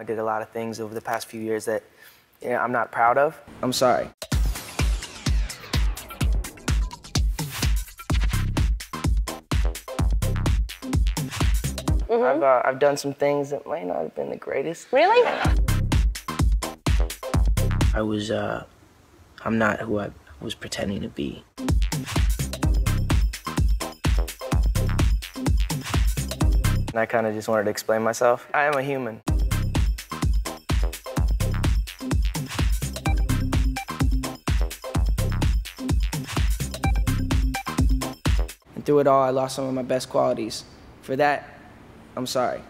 I did a lot of things over the past few years that I'm not proud of. I'm sorry. Mm-hmm. I've done some things that might not have been the greatest. Really? I was, I'm not who I was pretending to be. And I kind of just wanted to explain myself. I am a human. Through it all, I lost some of my best qualities. For that, I'm sorry.